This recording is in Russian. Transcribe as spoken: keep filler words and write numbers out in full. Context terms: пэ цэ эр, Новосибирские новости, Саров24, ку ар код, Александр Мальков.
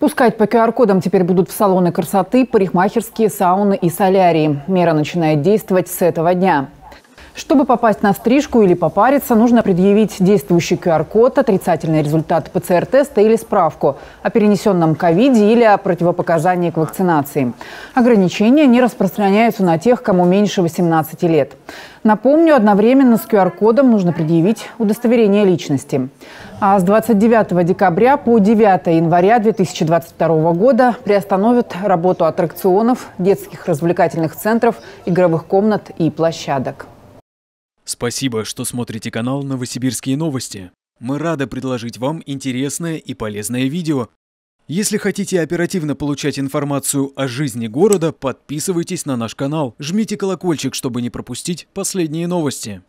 Пускать по ку ар кодам теперь будут в салоны красоты, парикмахерские, сауны и солярии. Мера начинает действовать с этого дня. Чтобы попасть на стрижку или попариться, нужно предъявить действующий ку ар код, отрицательный результат пэ цэ эр теста или справку о перенесенном ковиде или о противопоказании к вакцинации. Ограничения не распространяются на тех, кому меньше восемнадцати лет. Напомню, одновременно с ку ар кодом нужно предъявить удостоверение личности. А с двадцать девятого декабря по девятое января две тысячи двадцать второго года приостановят работу аттракционов, детских развлекательных центров, игровых комнат и площадок. Спасибо, что смотрите канал «Новосибирские новости». Мы рады предложить вам интересное и полезное видео. Если хотите оперативно получать информацию о жизни города, подписывайтесь на наш канал, жмите колокольчик, чтобы не пропустить последние новости.